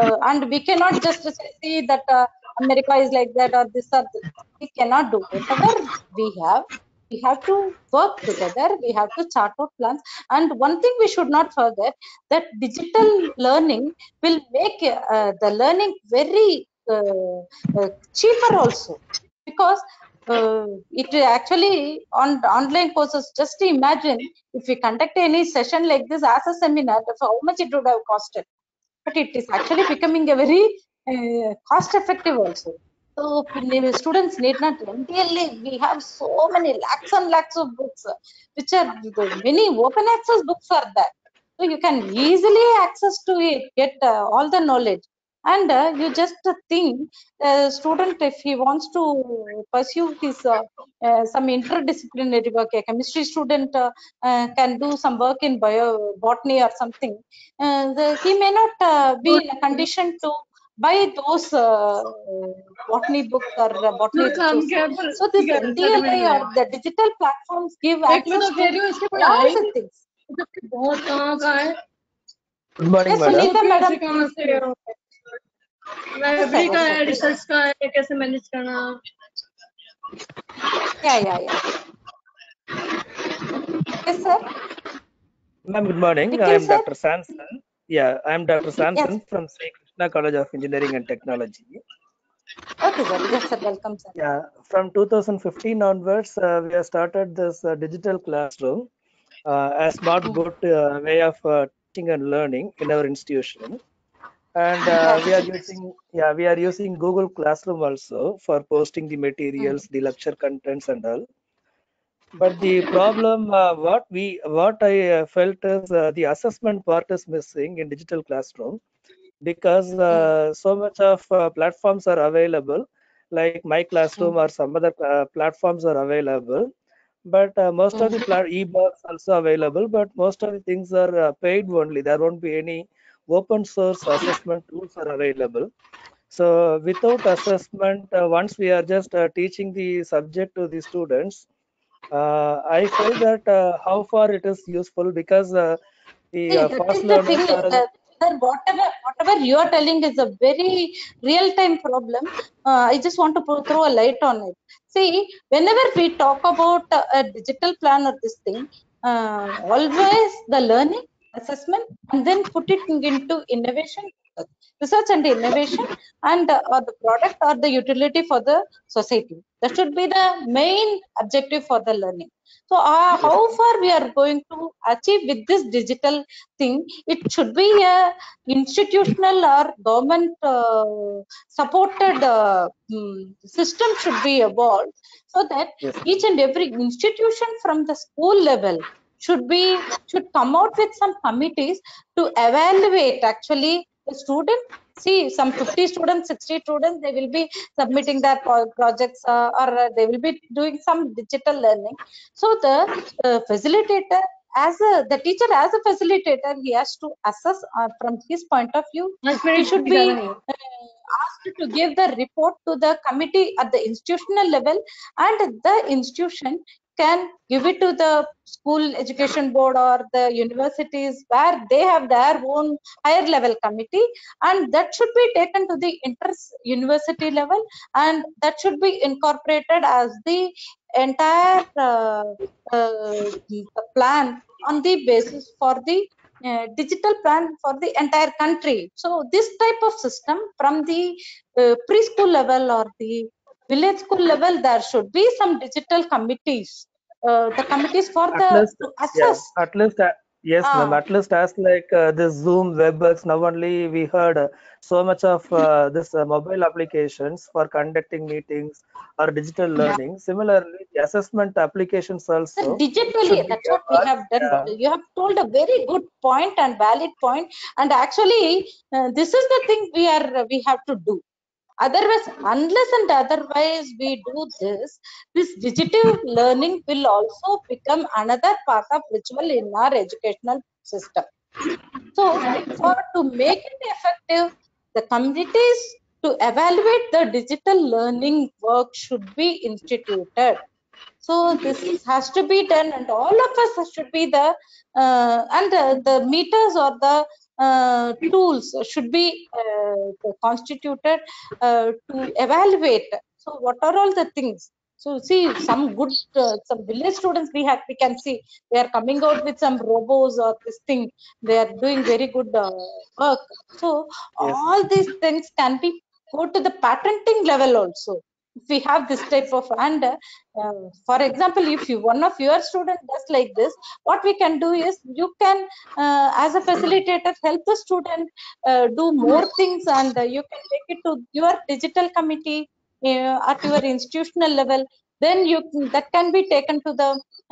uh, and we cannot just see that. Uh, America is like that or this or this. We cannot do whatever we have. We have to work together. We have to chart out plans. And one thing we should not forget, that digital learning will make uh, the learning very uh, uh, cheaper also. Because uh, it actually, on online courses, just imagine if we conduct any session like this as a seminar, how much it would have costed. But it is actually becoming a very Uh, cost effective also. So students need not N D L I. We have so many lakhs and lakhs of books, which are many open access books are there. So you can easily access to it, get uh, all the knowledge. And uh, you just think, uh, student, if he wants to pursue his uh, uh, some interdisciplinary work, a chemistry student uh, uh, can do some work in bio botany or something. Uh, the, he may not uh, be in a condition to by those uh, botany books or uh, botany no, so this N D L I or the digital platforms give access to all the things. Good morning, madam. Library ka hai, research ka hai, kaise manage karna. Yeah, yeah, yeah. Yes, sir. Ma'am, good morning. I am Doctor Sanson. Yeah, I am Doctor Sanson yes. from College of Engineering and Technology. Okay, sir. Yes, sir. Welcome, sir. Yeah, from two thousand fifteen onwards, uh, we have started this uh, digital classroom uh, as smart good uh, way of uh, teaching and learning in our institution, and uh, we are using yeah we are using Google Classroom also for posting the materials, mm-hmm. the lecture contents, and all. But the problem, uh, what we what I uh, felt is uh, the assessment part is missing in digital classroom. Because uh, so much of uh, platforms are available, like My Classroom or some other uh, platforms are available, but uh, most of the e-books also available, but most of the things are uh, paid only. There won't be any open source assessment tools are available. So without assessment, uh, once we are just uh, teaching the subject to the students, uh, I feel that uh, how far it is useful, because uh, the uh, fast learners are. Sir, whatever whatever you are telling is a very real-time problem. Uh, I just want to throw a light on it. See, whenever we talk about a, a digital plan or this thing, uh, always the learning, assessment, and then put it into innovation, research and innovation, and uh, or the product or the utility for the society. That should be the main objective for the learning. So uh, how far we are going to achieve with this digital thing? It should be a institutional or government uh, supported uh, system should be evolved, so that yes. each and every institution from the school level should be should come out with some committees to evaluate actually the student. See, some fifty students, sixty students, they will be submitting their projects uh, or they will be doing some digital learning. So the uh, facilitator, as a, the teacher as a facilitator, he has to assess uh, from his point of view. He should be uh, asked to give the report to the committee at the institutional level, and the institution can give it to the school education board or the universities where they have their own higher level committee, and that should be taken to the inter-university level, and that should be incorporated as the entire uh, uh, plan on the basis for the Uh, digital plan for the entire country. So this type of system from the uh, preschool level or the village school level, there should be some digital committees. Uh, the committees for at the least, to assess. Yeah, at least, uh, yes, uh, ma'am. At least, as like uh, this Zoom, WebEx. Now only we heard uh, so much of uh, this uh, mobile applications for conducting meetings or digital learning. Yeah. Similarly, the assessment applications also. So digitally, that's what we have done. Yeah. You have told a very good point and valid point. And actually, uh, this is the thing we are uh, we have to do. Otherwise, unless and otherwise we do this, this digital learning will also become another part of ritual in our educational system. So, for to make it effective, the committees to evaluate the digital learning work should be instituted. So this is, has to be done, and all of us should be the uh, and uh, the meters or the Uh, tools should be uh, constituted uh, to evaluate. So what are all the things? So see, some good uh, some village students we have, we can see they are coming out with some robots or this thing. They are doing very good uh, work. So yes. all these things can be go to the patenting level also. We have this type of, and uh, for example, if you one of your students does like this, what we can do is you can uh, as a facilitator help the student uh, do more things, and uh, you can take it to your digital committee uh, at your institutional level. Then you that can be taken to the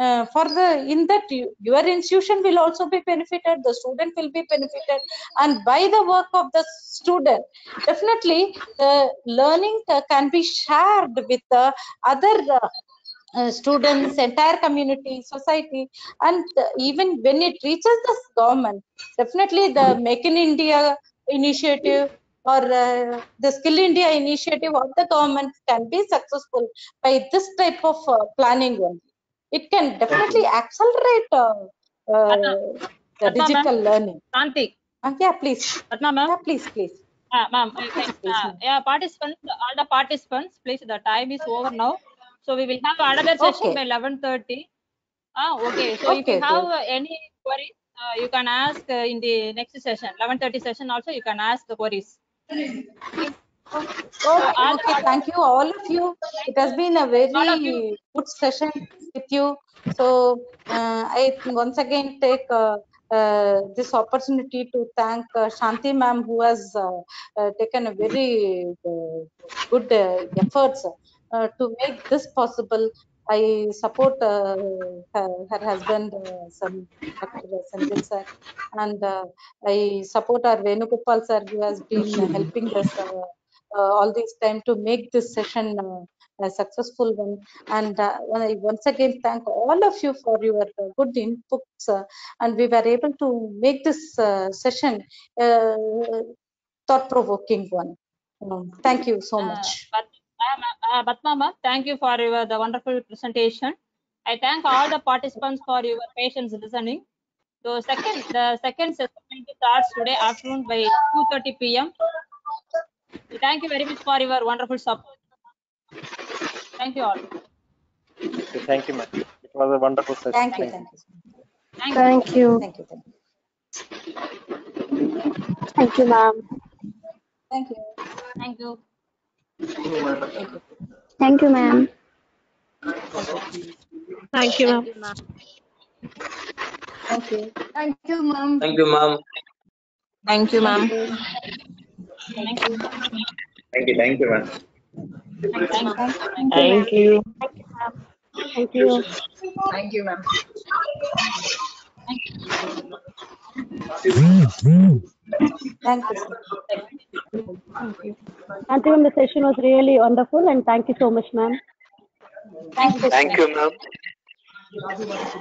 uh, for the in that you, your institution will also be benefited, the student will be benefited, and by the work of the student, definitely the learning can be shared with the other uh, uh, students, entire community, society, and uh, even when it reaches the government, definitely the Make in India initiative or uh, the Skill India initiative of the government can be successful by this type of uh, planning only. It can definitely accelerate uh, uh, Atma, the Atma, digital learning. Santi. Uh, yeah, please. Atma, ma'am. Yeah, please, please. Uh, ma'am, uh, yeah, participants, all the participants, please, the time is over now. So we will have another session okay. by eleven thirty. Ah, okay. So okay, if you have okay. any queries, uh, you can ask uh, in the next session, eleven thirty session also, you can ask the queries. Okay. Okay, okay, thank you all of you. It has been a very good session with you. So uh, I once again take uh, uh, this opportunity to thank uh, Shanti ma'am, who has uh, uh, taken a very uh, good uh, efforts uh, to make this possible. I support uh, her, her husband, uh, Sam, Doctor Sammilan sir, and uh, I support our Venugopal sir, who has been helping us uh, uh, all this time to make this session uh, a successful one. And uh, I once again thank all of you for your uh, good inputs, uh, and we were able to make this uh, session uh, thought-provoking one. Um, thank you so much. Uh, Uh, but mama, thank you for your the wonderful presentation. I thank all the participants for your patience listening. So second, the second session starts today afternoon by two thirty p m So thank you very much for your wonderful support. Thank you all. Thank you, ma'am. It was a wonderful session. Thank you. Thank you. Thank you. Thank you, ma'am. Thank you. Thank you. Thank you. Thank you. Thank you, ma'am. Thank you, ma'am. Okay. Thank you, ma'am. Thank you, ma'am. Thank you, ma'am. Thank you. Thank you, thank you, ma'am. Thank you. Thank you. Thank you, ma'am. Thank you. I think the session was really wonderful, and thank you so much, ma'am. Thank you. Thank you, ma'am.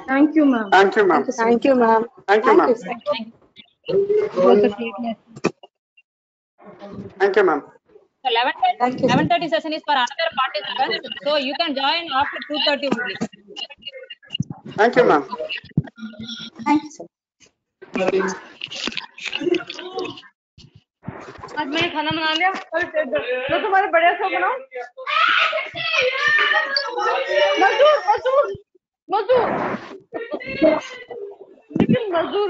Thank you, ma'am. Thank you, ma'am. Thank you, ma'am. Thank you, ma'am. Thank you, ma'am. So eleven thirty session is for another participant, so you can join after two thirty only. Thank you, ma'am. Thank you, sir. आज मैंने खाना बना लिया, तो तुम्हारे बढ़िया से बनाओ। मजदूर, मजदूर, मजदूर, लेकिन मजदूर।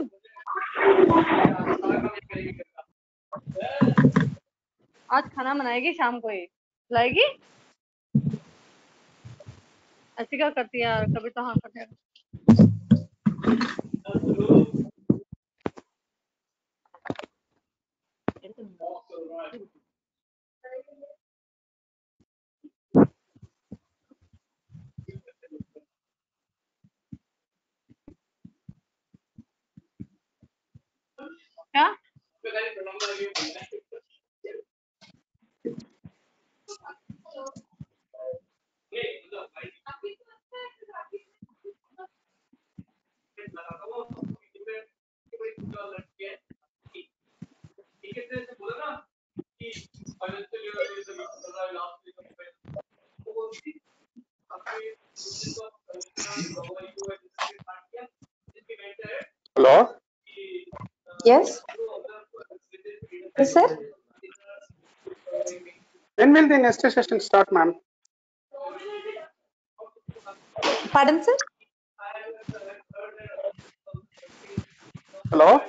आज खाना बनाएगी, शाम को ये लाएगी। ऐसी क्या करती है यार, कभी तो हाँ करती है। क्या Hello? Yes. Yes, sir. When will the next session start, ma'am? Pardon, sir? Hello?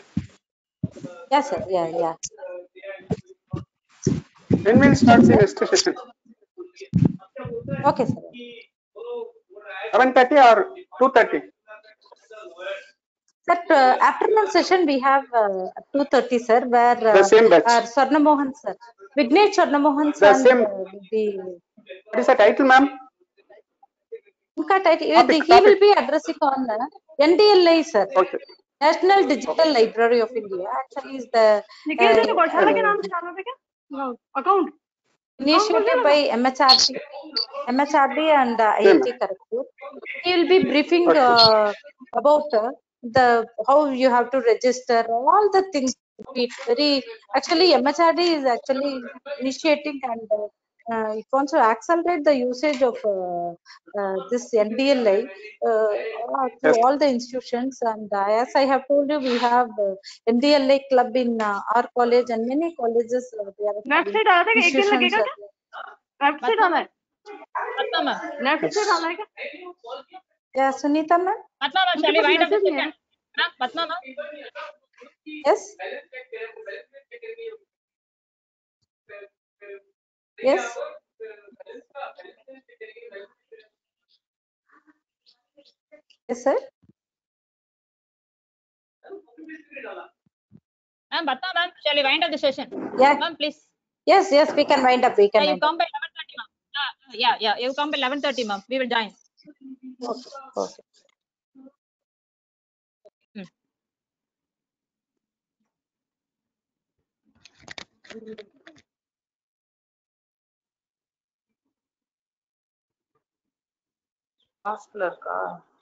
Yes, sir. Yeah, yeah. When will start the next session? Okay, sir. seven thirty or two thirty? Sir, uh, afternoon session we have uh, two thirty, sir, where uh, the same batch. Uh, Swarna Mohan, sir. Vignesh Swarna Mohan, sir. The same. Uh, the... What is the title, ma'am? Title. Topic, he topic. Will be addressing on uh, N D L I, sir. Okay. National Digital Library of India. Actually, is the uh, account initiated by M H R D, M H R D and uh, I I T Kharagpur. He will be briefing uh, about uh, the how you have to register, all the things. Very actually M H R D is actually initiating and uh, it wants to accelerate the usage of uh, uh, this N D L I uh, to all the institutions. And uh, as I have told you, we have uh, N D L I club in uh, our college and many colleges. Website आया था कि एक दिन लगेगा क्या? Website आना है? आत्मा मैम. Website आना है क्या? Yeah, Sunita ma'am. Atma ma'am, shall we wind up the session? Ma'am, Atma ma'am. Yes. Yes. Yes, sir. Ma'am, Atma ma'am, shall we wind up the session? Yeah. Ma'am, please. Yes, yes, we can wind up. We can. Yeah, you come by eleven thirty, ma'am. Ah, yeah, yeah, you come by eleven thirty, ma'am. We will join. Okay. Okay. Mm. Master ka.